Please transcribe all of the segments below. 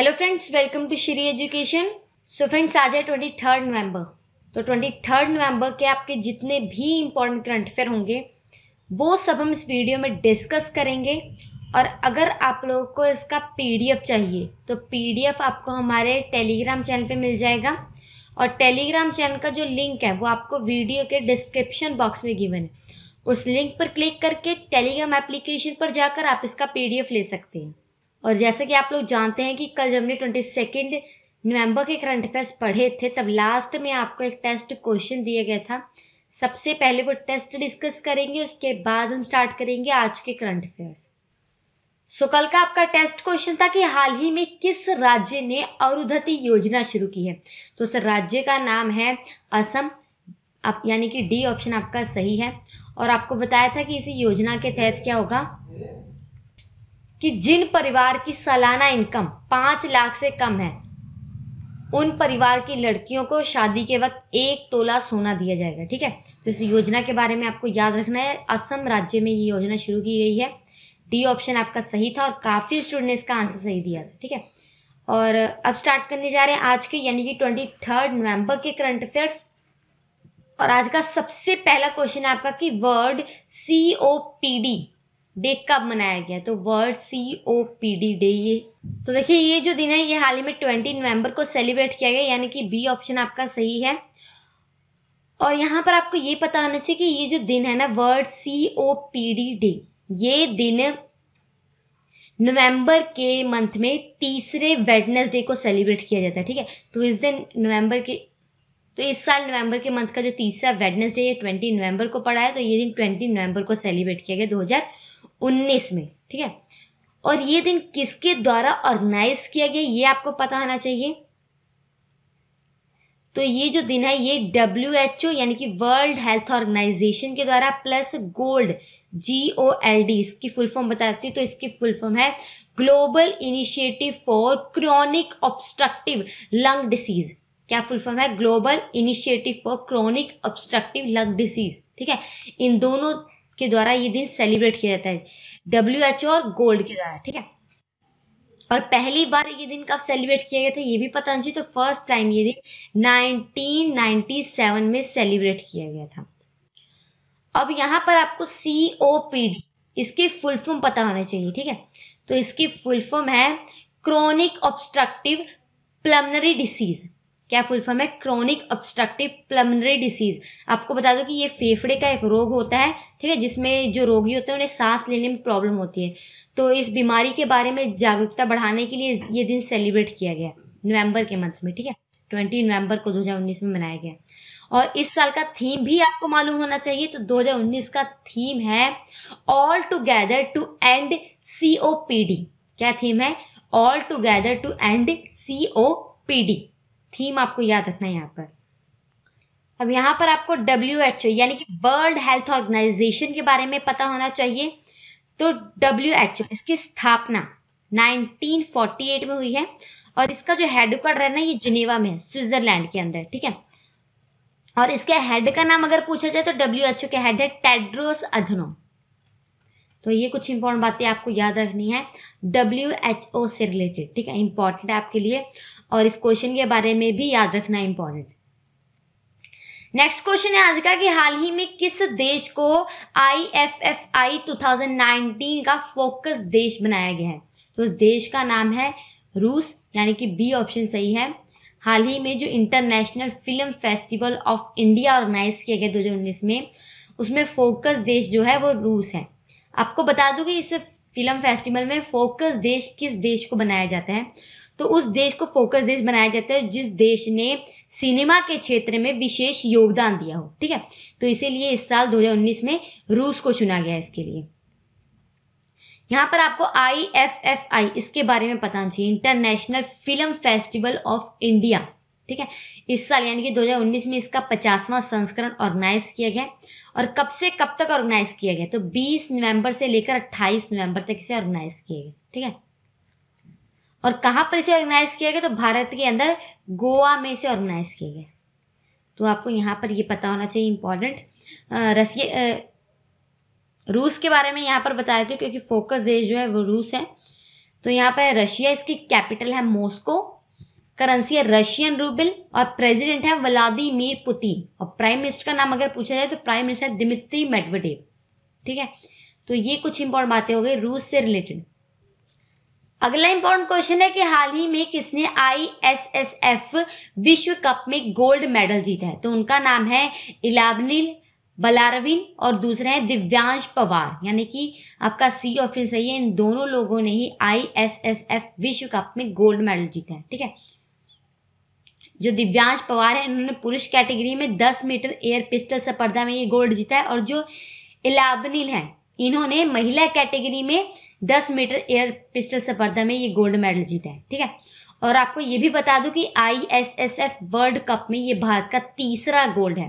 Hello friends, welcome to Shri education. So friends, आज है 23 नवंबर। तो 23 नवंबर के आपके जितने भी इम्पोर्टेंट करंट अफेयर होंगे वो सब हम इस वीडियो में डिस्कस करेंगे। और अगर आप लोगों को इसका पीडीएफ चाहिए तो पीडीएफ आपको हमारे टेलीग्राम चैनल पे मिल जाएगा। और टेलीग्राम चैनल का जो लिंक है वो आपको वीडियो के डिस्क्रिप्शन बॉक्स में गिवन है। उस लिंक पर क्लिक करके टेलीग्राम एप्लीकेशन पर जाकर आप इसका पीडीएफ ले सकते हैं। और जैसे कि आप लोग जानते हैं कि कल जब हमने 22 नवंबर के करंट अफेयर्स पढ़े थे तब लास्ट में आपको एक टेस्ट क्वेश्चन दिया गया था। सबसे पहले वो टेस्ट डिस्कस करेंगे, उसके बाद हम स्टार्ट करेंगे आज के करंट अफेयर्स। सो कल का आपका टेस्ट क्वेश्चन था कि हाल ही में किस राज्य ने अरुंधति योजना शुरू की है। तो उस राज्य का नाम है असम। आप यानी कि डी ऑप्शन आपका सही है। और आपको बताया था कि इसी योजना के तहत क्या होगा कि जिन परिवार की सालाना इनकम 5 लाख से कम है उन परिवार की लड़कियों को शादी के वक्त 1 तोला सोना दिया जाएगा। ठीक है, तो इस योजना के बारे में आपको याद रखना है। असम राज्य में ये योजना शुरू की गई है। डी ऑप्शन आपका सही था और काफी स्टूडेंट ने इसका आंसर सही दिया था। ठीक है, और अब स्टार्ट करने जा रहे हैं आज के यानी कि 23 नवंबर के करंट अफेयर्स। और आज का सबसे पहला क्वेश्चन है आपका कि वर्ल्ड COPD डे कब मनाया गया। तो वर्ल्ड COPD डे, ये तो देखिए ये जो दिन है ये हाल ही में 20 नवंबर को सेलिब्रेट किया गया। यानी कि बी ऑप्शन आपका सही है। और यहाँ पर आपको ये पता होना चाहिए कि ये जो दिन है ना वर्ल्ड COPD डे, ये दिन नवंबर के मंथ में तीसरे वेडनेसडे को सेलिब्रेट किया जाता है। ठीक है, तो इस दिन नवंबर के, तो इस साल नवंबर के मंथ का जो तीसरा वेडनेसडे है 20 नवंबर को पड़ा है। तो ये दिन 20 नवंबर को सेलिब्रेट किया गया 2019 में। ठीक है, और ये दिन किसके द्वारा ऑर्गेनाइज किया गया ये आपको पता होना चाहिए। तो ये जो दिन है ये WHO यानी कि वर्ल्ड हेल्थ ऑर्गेनाइजेशन के द्वारा प्लस गोल्ड GOLD इसकी फुल फॉर्म बताती है। तो इसकी फुल फॉर्म है global initiative for chronic obstructive lung disease. क्या फुल फॉर्म है? Global initiative for chronic obstructive lung disease. ठीक है, इन दोनों के द्वारा ये दिन सेलिब्रेट किया जाता है, WHO और गोल्ड के द्वारा। ठीक है, और पहली बार ये दिन कब सेलिब्रेट किया गया था ये भी पता नहीं। तो फर्स्ट टाइम ये दिन 1997 में सेलिब्रेट किया गया था। अब यहाँ पर आपको COPD इसकी फुल फॉर्म पता होना चाहिए। ठीक है, तो इसकी फुल फॉर्म है क्रॉनिक ऑब्स्ट्रक्टिव पल्मोनरी डिसीज। क्या फुल फॉर्म है? Chronic obstructive pulmonary disease. आपको बता दो कि ये फेफड़े का एक रोग होता है। ठीक है, जिसमें जो रोगी होते हैं उन्हें सांस लेने में प्रॉब्लम होती है। तो इस बीमारी के बारे में जागरूकता बढ़ाने के लिए ये दिन सेलिब्रेट किया गया नवंबर के मंथ में। ठीक है, 20 नवंबर को 2019 में मनाया गया। और इस साल का थीम भी आपको मालूम होना चाहिए। तो 2019 का थीम है all together to end COPD। क्या थीम है? All together to end COPD theme आपको याद रखना है यहाँ पर। अब यहाँ पर आपको WHO यानी कि वर्ल्ड हेल्थ ऑर्गेनाइजेशन के बारे में पता होना चाहिए। तो WHO इसकी स्थापना 1948 में हुई है और इसका जो हेडक्वार्टर है ना ये जिनेवा में है, स्विट्जरलैंड के अंदर। ठीक है, और इसके हेड का नाम अगर पूछा जाए तो WHO के हेड है टेड्रोस अधनोम। तो ये कुछ इंपॉर्टेंट बातें आपको याद रखनी है WHO से रिलेटेड। ठीक है, इंपॉर्टेंट है आपके लिए और इस क्वेश्चन के बारे में भी याद रखना इंपॉर्टेंट। नेक्स्ट क्वेश्चन है आज का कि हाल ही में किस देश को IFFI 2019 का फोकस देश बनाया गया है। तो उस देश का नाम है रूस। यानी कि बी ऑप्शन सही है। हाल ही में जो international film festival of India organize किया गया 2019 में, उसमें फोकस देश जो है वो रूस है। आपको बता दूं कि इस फिल्म फेस्टिवल में फोकस देश किस देश को बनाया जाता है। तो उस देश को फोकस देश बनाया जाता है जिस देश ने सिनेमा के क्षेत्र में विशेष योगदान दिया हो। ठीक है, तो इसीलिए इस साल 2019 में रूस को चुना गया इसके लिए। यहाँ पर आपको IFFI इसके बारे में पता चाहिए, international film festival of India. ठीक है, इस साल यानी कि 2019 में इसका 50वां संस्करण ऑर्गेनाइज किया गया। और कब से कब तक ऑर्गेनाइज किया गया? तो 20 नवंबर से लेकर 28 नवंबर तक इसे ऑर्गेनाइज किया गया। ठीक है, और कहाँ पर इसे ऑर्गेनाइज किया गया? तो भारत के अंदर गोवा में इसे ऑर्गेनाइज किया गया। तो आपको यहाँ पर ये पता होना चाहिए इम्पोर्टेंट। रूस के बारे में यहाँ पर बताया था क्योंकि फोकस देश जो है वो रूस है। तो यहाँ पर रशिया, इसकी कैपिटल है मॉस्को, करेंसी है रशियन रूबल और प्रेसिडेंट है व्लादिमीर पुतिन। और प्राइम मिनिस्टर का नाम अगर पूछा जाए तो प्राइम मिनिस्टर दिमित्री मेडवेडेव। ठीक है, तो ये कुछ इंपॉर्टेंट बातें हो गई रूस से रिलेटेड। अगला इंपॉर्टेंट क्वेश्चन है कि हाल ही में किसने ISSF विश्व कप में गोल्ड मेडल जीता है? तो उनका नाम है इलावनील वलारविन और दूसरा है दिव्यांश पवार, यानी कि आपका सी ऑप्शन सही है। इन दोनों लोगों ने ही ISSF विश्व कप में गोल्ड मेडल जीता है। ठीक है, जो दिव्यांश पवार है इन्होंने पुरुष कैटेगरी में 10 मीटर एयर पिस्टल स्पर्धा में ये गोल्ड जीता है, और जो इलावनील है इन्होंने महिला कैटेगरी में 10 मीटर एयर पिस्टल स्पर्धा में ये गोल्ड मेडल जीता है। ठीक है, और आपको ये भी बता दूं कि ISSF वर्ल्ड कप में ये भारत का तीसरा गोल्ड है।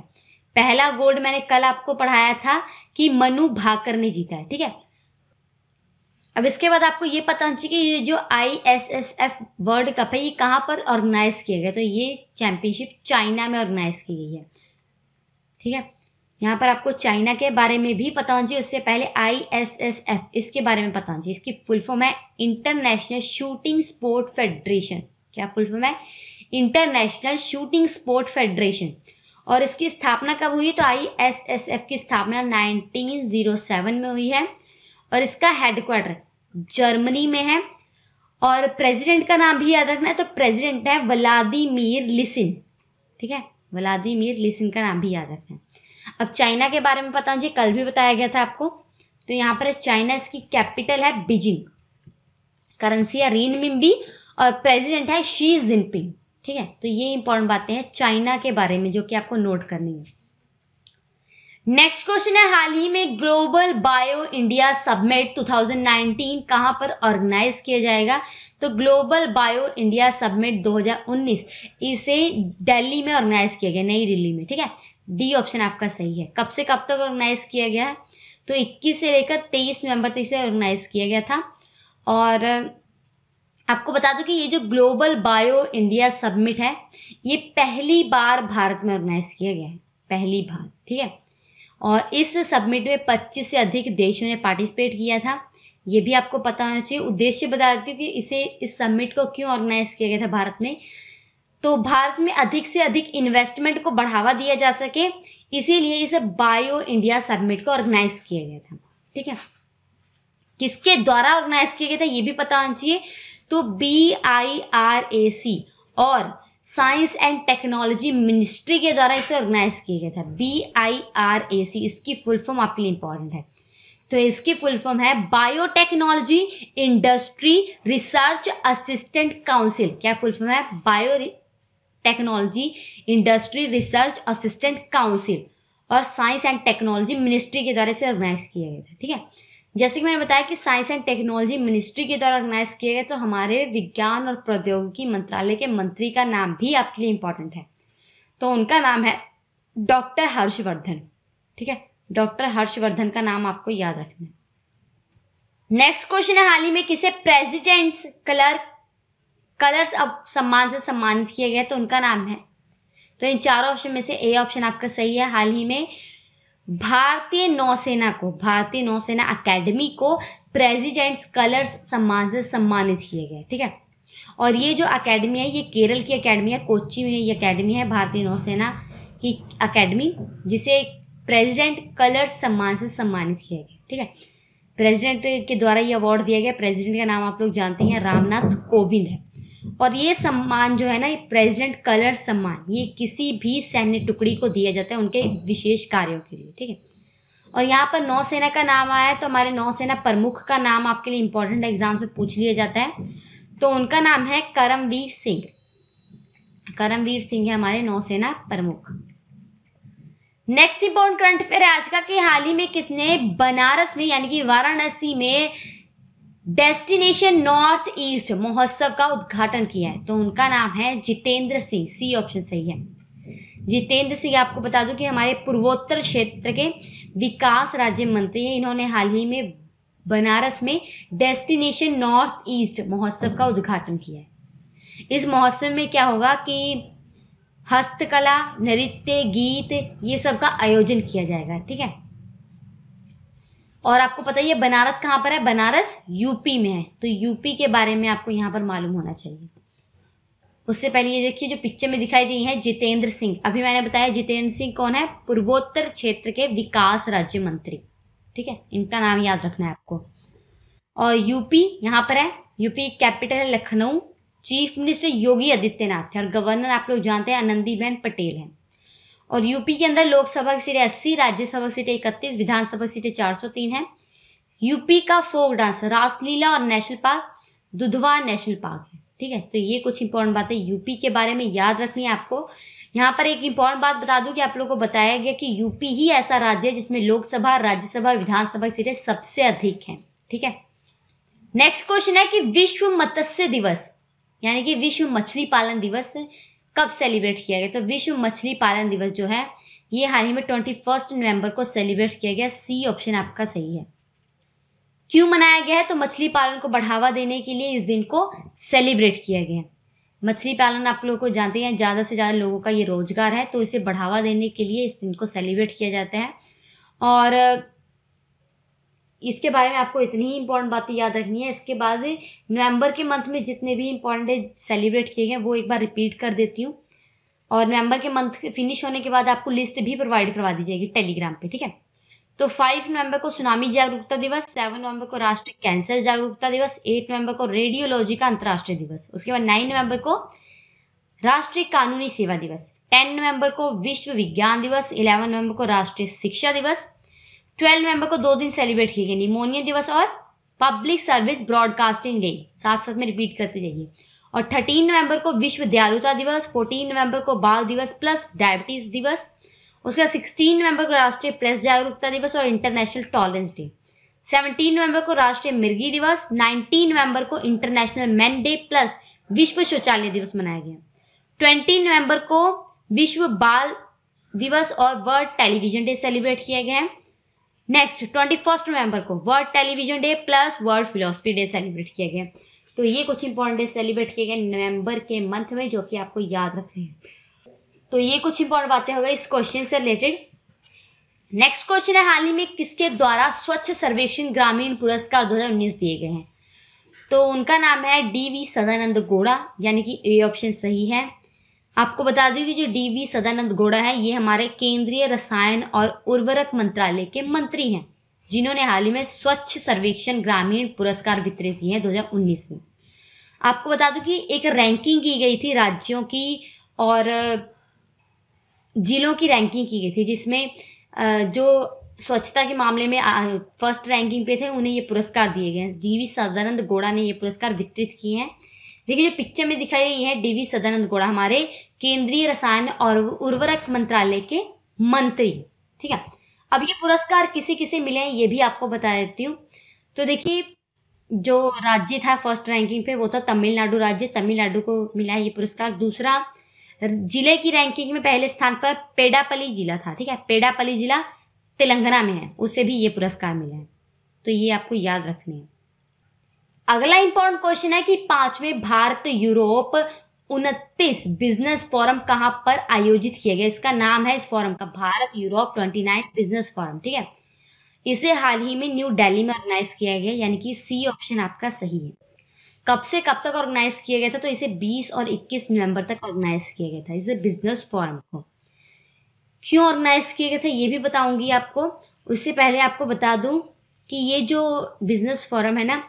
पहला गोल्ड मैंने कल आपको पढ़ाया था कि मनु भाकर ने जीता है। ठीक है, अब इसके बाद आपको ये पता होना चाहिए कि ये जो ISSF वर्ल्ड कप है ये कहाँ पर ऑर्गेनाइज किया गया, तो ये चैंपियनशिप चाइना में ऑर्गेनाइज की गई है। ठीक है, यहाँ पर आपको चाइना के बारे में भी पता होना चाहिए, उससे पहले ISSF इसके बारे में पता होना चाहिए। इसकी फुल फॉर्म है इंटरनेशनल शूटिंग स्पोर्ट फेडरेशन। क्या फुल फॉर्म है? International shooting sport federation. और इसकी स्थापना कब हुई? तो ISSF की स्थापना 1907 में हुई है और इसका हेडक्वार्टर जर्मनी में है। और प्रेसिडेंट का नाम भी याद रखना है, तो प्रेसिडेंट है व्लादिमीर लिसिन। ठीक है, व्लादिमीर लिसिन का नाम भी याद रखना है। अब चाइना के बारे में पता होना चाहिए, कल भी बताया गया था आपको। तो यहाँ पर चाइना, इसकी कैपिटल है बीजिंग, करेंसी है रिनमिंबी और प्रेसिडेंट है शी जिनपिंग। ठीक है, तो ये इंपॉर्टेंट बातें हैं चाइना के बारे में जो कि आपको नोट करनी है। नेक्स्ट क्वेश्चन है, हाल ही में ग्लोबल बायो इंडिया सबमिट 2019 कहां पर ऑर्गेनाइज किया जाएगा? तो ग्लोबल बायो इंडिया सबमिट 2019 इसे दिल्ली में ऑर्गेनाइज किया गया, नई दिल्ली में। ठीक है, डी ऑप्शन आपका सही है। कब से कब तक ऑर्गेनाइज किया गया है? तो 21 से लेकर 23 नवंबर तक इसे ऑर्गेनाइज किया गया था। और आपको बता दूं कि ये जो ग्लोबल बायो इंडिया सबमिट है ये पहली बार भारत में ऑर्गेनाइज किया गया है, पहली बार। ठीक है, और इस सबमिट में 25 से अधिक देशों ने पार्टिसिपेट किया था, ये भी आपको पता होना चाहिए। उद्देश्य बता देती हूँ कि इसे, इस सबमिट को क्यों ऑर्गेनाइज किया गया था भारत में, तो भारत में अधिक से अधिक इन्वेस्टमेंट को बढ़ावा दिया जा सके, इसीलिए इसे बायो इंडिया सबमिट को ऑर्गेनाइज किया गया था। ठीक है, किसके द्वारा ऑर्गेनाइज किया गया था ये भी पता होना चाहिए, तो BIRAC और साइंस एंड टेक्नोलॉजी मिनिस्ट्री के द्वारा इसे ऑर्गेनाइज किया गया था। BIRAC इसकी फुल फॉर्म आपके लिए इंपॉर्टेंट है, तो इसकी फुल फॉर्म है biotechnology industry research assistant council. क्या फुल फॉर्म है? Bio technology industry research assistant council और साइंस एंड टेक्नोलॉजी मिनिस्ट्री के द्वारा इसे ऑर्गेनाइज किया गया था। ठीक है, जैसे कि मैंने बताया कि साइंस एंड टेक्नोलॉजी मिनिस्ट्री के द्वारा ऑर्गेनाइज किया गया, तो हमारे विज्ञान और प्रौद्योगिकी मंत्रालय के मंत्री का नाम भी आपके लिए इंपॉर्टेंट है, तो उनका नाम है डॉक्टर हर्षवर्धन। ठीक है, डॉक्टर हर्षवर्धन का नाम आपको याद रखना है। नेक्स्ट क्वेश्चन है, हाल ही में किसे प्रेसिडेंट्स कलर्स अब सम्मान से सम्मानित किया गया, तो उनका नाम है, तो इन चारों ऑप्शन में से ए ऑप्शन आपका सही है। हाल ही में भारतीय नौसेना को, भारतीय नौसेना अकेडमी को प्रेसिडेंट्स कलर्स सम्मान से सम्मानित किया गया। ठीक है, और ये जो अकेडमी है ये केरल की अकेडमी है, कोच्चि में ये अकेडमी है, भारतीय नौसेना की अकेडमी, जिसे प्रेसिडेंट कलर्स सम्मान से सम्मानित किया गया। ठीक है, प्रेसिडेंट के द्वारा ये अवार्ड दिया गया। प्रेसिडेंट का नाम आप लोग जानते हैं रामनाथ कोविंद है। और ये सम्मान जो है ना, ये प्रेसिडेंट कलर सम्मान, ये किसी भी सैन्य टुकड़ी को दिया जाता है उनके विशेष कार्यों के लिए। ठीक है, और यहाँ पर नौसेना का नाम आया है, तो हमारे नौसेना प्रमुख का नाम आपके लिए इंपॉर्टेंट एग्जाम में पूछ लिया जाता है, तो उनका नाम है करमवीर सिंह। करमवीर सिंह है हमारे नौसेना प्रमुख। नेक्स्ट इंपॉर्टेंट करंट अफेयर आज का, कि हाल ही में किसने बनारस में यानी कि वाराणसी में डेस्टिनेशन नॉर्थ ईस्ट महोत्सव का उद्घाटन किया है, तो उनका नाम है जितेंद्र सिंह। सी ऑप्शन सही है। जितेंद्र सिंह आपको बता दूं कि हमारे पूर्वोत्तर क्षेत्र के विकास राज्य मंत्री हैं। इन्होंने हाल ही में बनारस में डेस्टिनेशन नॉर्थ ईस्ट महोत्सव का उद्घाटन किया है। इस महोत्सव में क्या होगा कि हस्तकला, नृत्य, गीत, ये सब का आयोजन किया जाएगा। ठीक है, और आपको पता ही है बनारस कहाँ पर है, बनारस यूपी में है, तो यूपी के बारे में आपको यहाँ पर मालूम होना चाहिए। उससे पहले ये देखिए जो पिक्चर में दिखाई दी है जितेंद्र सिंह, अभी मैंने बताया जितेंद्र सिंह कौन है, पूर्वोत्तर क्षेत्र के विकास राज्य मंत्री, ठीक है, इनका नाम याद रखना है आपको। और यूपी यहाँ पर है, यूपी कैपिटल है लखनऊ, चीफ मिनिस्टर योगी आदित्यनाथ है और गवर्नर आप लोग जानते हैं आनंदी बेन पटेल हैं। और यूपी के अंदर लोकसभा की सीटें 80, राज्यसभा की सीटें 31, विधानसभा की सीटें 403 हैं। यूपी का फोक डांस रासलीला और national park Dudhwa national park है, ठीक है। तो ये कुछ इंपॉर्टेंट बातें यूपी के बारे में याद रखनी है आपको। यहाँ पर एक इंपॉर्टेंट बात बता दूं कि आप लोगों को बताया गया कि यूपी ही ऐसा राज्य है जिसमें लोकसभा, राज्यसभा और विधानसभा की सीटें सबसे अधिक हैं, ठीक है। नेक्स्ट क्वेश्चन है कि विश्व मत्स्य दिवस यानी कि विश्व मछली पालन दिवस कब सेलिब्रेट किया गया, तो विश्व मछली पालन दिवस जो है ये हाल ही में 21 नवंबर को सेलिब्रेट किया गया। सी ऑप्शन आपका सही है। क्यों मनाया गया है, तो मछली पालन को बढ़ावा देने के लिए इस दिन को सेलिब्रेट किया गया है। मछली पालन आप लोगों को जानते हैं ज़्यादा से ज़्यादा लोगों का ये रोजगार है, तो इसे बढ़ावा देने के लिए इस दिन को सेलिब्रेट किया जाता है। और इसके बारे में आपको इतनी ही इंपॉर्टेंट बातें याद रखनी है। इसके बाद नवंबर के मंथ में जितने भी इंपॉर्टेंट डे सेलिब्रेट किए गए वो एक बार रिपीट कर देती हूँ, और नवंबर के मंथ फिनिश होने के बाद आपको लिस्ट भी प्रोवाइड करवा दी जाएगी टेलीग्राम पे, ठीक है। तो 5 नवंबर को सुनामी जागरूकता दिवस, 7 नवंबर को राष्ट्रीय कैंसर जागरूकता दिवस, 8 नवंबर को रेडियोलॉजी का अंतर्राष्ट्रीय दिवस, उसके बाद 9 नवंबर को राष्ट्रीय कानूनी सेवा दिवस, 10 नवंबर को विश्व विज्ञान दिवस, 11 नवंबर को राष्ट्रीय शिक्षा दिवस, 12 नवंबर को 2 दिन सेलिब्रेट किए गए निमोनिया दिवस और पब्लिक सर्विस ब्रॉडकास्टिंग डे, साथ में रिपीट करते जाइए। और 13 नवंबर को विश्व दयालुता दिवस, 14 नवंबर को बाल दिवस प्लस डायबिटीज दिवस, उसके बाद 16 नवंबर को राष्ट्रीय प्रेस जागरूकता दिवस और इंटरनेशनल टॉलरेंस डे, 17 नवंबर को राष्ट्रीय मिर्गी दिवस, 19 नवंबर को इंटरनेशनल मेन डे प्लस विश्व शौचालय दिवस मनाया गया, 20 नवंबर को विश्व बाल दिवस और वर्ल्ड टेलीविजन डे सेलिब्रेट किया गया है। नेक्स्ट 21 नवंबर को world television day plus world philosophy day celebrate किया गया। तो ये कुछ इंपॉर्टेंट डे सेलिब्रेट किए गए नवंबर के मंथ में जो कि आपको याद रखने हैं। तो ये कुछ इंपॉर्टेंट बातें हो गई इस क्वेश्चन से रिलेटेड। नेक्स्ट क्वेश्चन है हाल ही में किसके द्वारा स्वच्छ सर्वेक्षण ग्रामीण पुरस्कार 2019 दिए गए हैं, तो उनका नाम है DV सदानंद गौड़ा, यानी कि ए ऑप्शन सही है। आपको बता दूं कि जो DV सदानंद गौड़ा है ये हमारे केंद्रीय रसायन और उर्वरक मंत्रालय के मंत्री हैं, जिन्होंने हाल ही में स्वच्छ सर्वेक्षण ग्रामीण पुरस्कार वितरित किए हैं 2019 में। आपको बता दूं कि एक रैंकिंग की गई थी राज्यों की और जिलों की रैंकिंग की गई थी, जिसमें जो स्वच्छता के मामले में फर्स्ट रैंकिंग पे थे उन्हें ये पुरस्कार दिए गए हैं। DV सदानंद गौड़ा ने ये पुरस्कार वितरित किए हैं। देखिए जो पिक्चर में दिखाई गई है DV सदानंद गौड़ा हमारे केंद्रीय रसायन और उर्वरक मंत्रालय के मंत्री, ठीक है। अब ये पुरस्कार किसे किसे मिले हैं ये भी आपको बता देती हूँ। तो देखिए जो राज्य था फर्स्ट रैंकिंग पे वो था तमिलनाडु राज्य, तमिलनाडु को मिला है ये पुरस्कार। दूसरा जिले की रैंकिंग में पहले स्थान पर पेड्डापल्ली जिला था, ठीक है, पेड्डापल्ली जिला तेलंगाना में है, उसे भी ये पुरस्कार मिला है, तो ये आपको याद रखने है। अगला इंपॉर्टेंट क्वेश्चन है कि 5वें भारत यूरोप 29 बिजनेस फोरम कहां पर आयोजित किया गया, इसका नाम है इस फोरम का भारत यूरोप 29 बिजनेस फोरम, ठीक है। इसे हाल ही में न्यू दिल्ली में ऑर्गेनाइज किया गया, यानी कि सी ऑप्शन आपका सही है। कब से कब तक ऑर्गेनाइज किया गया था, तो इसे 20 और 21 नवंबर तक ऑर्गेनाइज किया गया था इसे बिजनेस फोरम को। क्यों ऑर्गेनाइज किया गया था ये भी बताऊंगी आपको। उससे पहले आपको बता दूं कि ये जो बिजनेस फोरम है ना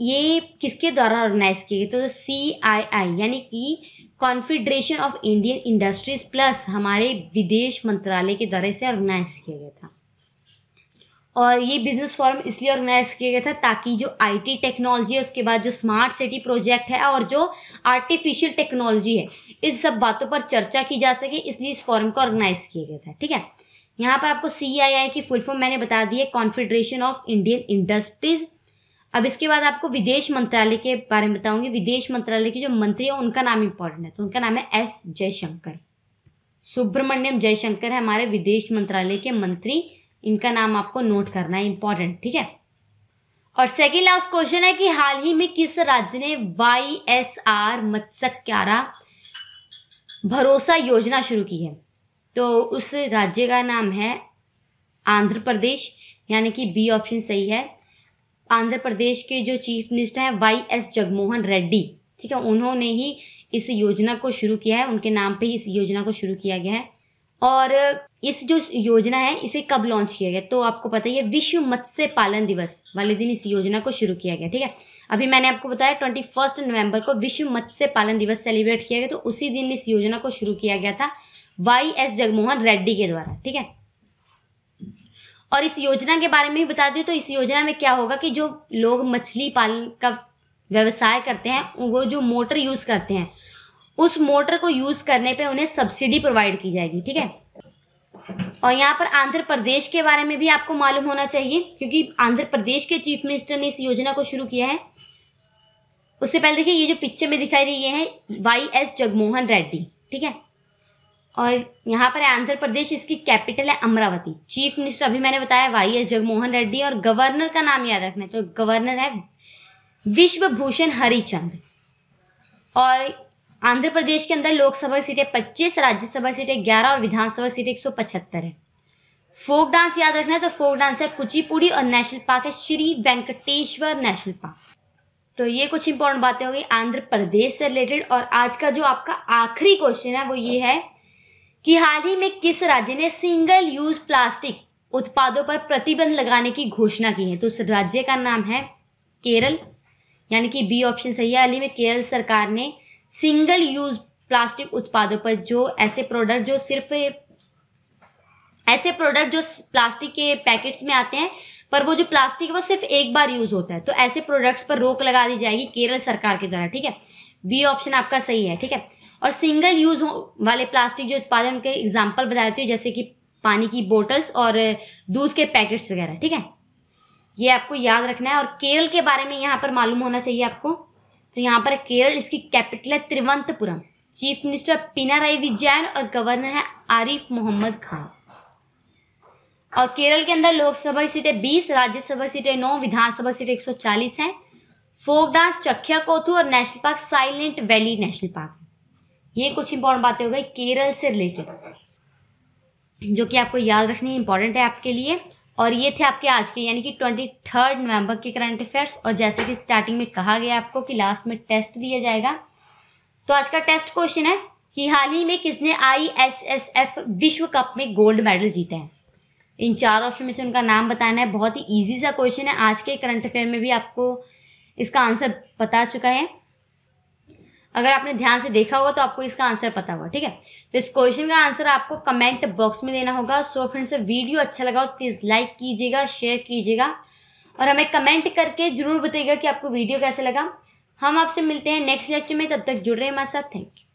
ये किसके द्वारा ऑर्गेनाइज किए गए, तो CII यानी कि confederation of Indian industries plus हमारे विदेश मंत्रालय के द्वारा इसे ऑर्गेनाइज किया गया था। और ये बिजनेस फोरम इसलिए ऑर्गेनाइज किया गया था ताकि जो IT टेक्नोलॉजी है, उसके बाद जो स्मार्ट सिटी प्रोजेक्ट है और जो आर्टिफिशियल टेक्नोलॉजी है, इस सब बातों पर चर्चा की जा सके, इसलिए इस फोरम को ऑर्गेनाइज किया गया था, ठीक है। यहाँ पर आपको CII की फुल फॉर्म मैंने बता दी है, कॉन्फेडरेशन ऑफ इंडियन इंडस्ट्रीज। अब इसके बाद आपको विदेश मंत्रालय के बारे में बताऊंगी। विदेश मंत्रालय के जो मंत्री है उनका नाम इंपॉर्टेंट है, तो उनका नाम है S. जयशंकर, सुब्रमण्यम जयशंकर है हमारे विदेश मंत्रालय के मंत्री, इनका नाम आपको नोट करना है, इंपॉर्टेंट, ठीक है। और सेकेंड लास्ट क्वेश्चन है कि हाल ही में किस राज्य ने YSR मत्स्यकारा भरोसा योजना शुरू की है, तो उस राज्य का नाम है आंध्र प्रदेश, यानी कि बी ऑप्शन सही है। आंध्र प्रदेश के जो चीफ मिनिस्टर हैं Y.S. जगमोहन रेड्डी, ठीक है, उन्होंने ही इस योजना को शुरू किया है, उनके नाम पे ही इस योजना को शुरू किया गया है। और इस जो योजना है इसे कब लॉन्च किया गया, तो आपको पता ही है विश्व मत्स्य पालन दिवस वाले दिन इस योजना को शुरू किया गया, ठीक है। अभी मैंने आपको बताया 21 नवंबर को विश्व मत्स्य पालन दिवस सेलिब्रेट किया गया, तो उसी दिन इस योजना को शुरू किया गया था Y.S. जगमोहन रेड्डी के द्वारा, ठीक है। और इस योजना के बारे में भी बता दूं तो इस योजना में क्या होगा कि जो लोग मछली पालन का व्यवसाय करते हैं, वो जो मोटर यूज करते हैं उस मोटर को यूज करने पे उन्हें सब्सिडी प्रोवाइड की जाएगी, ठीक है। और यहाँ पर आंध्र प्रदेश के बारे में भी आपको मालूम होना चाहिए क्योंकि आंध्र प्रदेश के चीफ मिनिस्टर ने इस योजना को शुरू किया है। उससे पहले देखिए ये जो पिक्चर में दिखाई दे रही है Y.S. जगमोहन रेड्डी, ठीक है, और यहाँ पर आंध्र प्रदेश, इसकी कैपिटल है अमरावती। चीफ मिनिस्टर अभी मैंने बताया Y.S. जगमोहन रेड्डी, और गवर्नर का नाम याद रखना है, तो गवर्नर है विश्वभूषण हरिचंद। और आंध्र प्रदेश के अंदर लोकसभा सीटें 25, राज्यसभा सीटें 11 और विधानसभा सीटें 175 है। फोक डांस याद रखना है, तो फोक डांस है कुचिपुड़ी, और नेशनल पार्क है श्री वेंकटेश्वर नेशनल पार्क। तो ये कुछ इंपॉर्टेंट बातें हो गई आंध्र प्रदेश से रिलेटेड। और आज का जो आपका आखिरी क्वेश्चन है वो ये है कि हाल ही में किस राज्य ने सिंगल यूज प्लास्टिक उत्पादों पर प्रतिबंध लगाने की घोषणा की है, तो उस राज्य का नाम है केरल, यानी कि बी ऑप्शन सही है। हाल ही में केरल सरकार ने सिंगल यूज प्लास्टिक उत्पादों पर, जो ऐसे प्रोडक्ट जो सिर्फ ऐसे प्रोडक्ट जो प्लास्टिक के पैकेट्स में आते हैं पर वो जो प्लास्टिक है वो सिर्फ एक बार यूज होता है, तो ऐसे प्रोडक्ट्स पर रोक लगा दी जाएगी केरल सरकार के द्वारा, ठीक है। बी ऑप्शन आपका सही है, ठीक है। और सिंगल यूज वाले प्लास्टिक जो उत्पादन के एग्जाम्पल बता देती हूँ, जैसे कि पानी की बोटल्स और दूध के पैकेट्स वगैरह, ठीक है, ये आपको याद रखना है। और केरल के बारे में यहाँ पर मालूम होना चाहिए आपको, तो यहाँ पर केरल, इसकी कैपिटल है तिरुवनंतपुरम, चीफ मिनिस्टर पिनाराई विजयन और गवर्नर है आरिफ मोहम्मद खान। और केरल के अंदर लोकसभा सीटें 20, राज्यसभा सीटें 9, विधानसभा सीटें 140 है। फोक डांस चख्या कोथू और national park silent valley national park. ये कुछ इंपॉर्टेंट बातें हो गई केरल से रिलेटेड, जो कि आपको याद रखनी इंपॉर्टेंट है आपके लिए। और ये थे आपके आज के यानी कि 23 नवंबर के करंट अफेयर्स। और जैसे कि स्टार्टिंग में कहा गया आपको कि लास्ट में टेस्ट दिया जाएगा, तो आज का टेस्ट क्वेश्चन है कि हाल ही में किसने ISSF विश्व कप में गोल्ड मेडल जीता है। इन चार ऑप्शन में से उनका नाम बताना है। बहुत ही ईजी सा क्वेश्चन है, आज के करंट अफेयर में भी आपको इसका आंसर पता चुका है। अगर आपने ध्यान से देखा होगा तो आपको इसका आंसर पता होगा, ठीक है। तो इस क्वेश्चन का आंसर आपको कमेंट बॉक्स में देना होगा। सो फ्रेंड्स, वीडियो अच्छा लगा तो प्लीज लाइक कीजिएगा, शेयर कीजिएगा, और हमें कमेंट करके जरूर बताइएगा कि आपको वीडियो कैसा लगा। हम आपसे मिलते हैं नेक्स्ट लेक्चर में, तब तक जुड़ रहे हैं हमारे साथ। Thank you.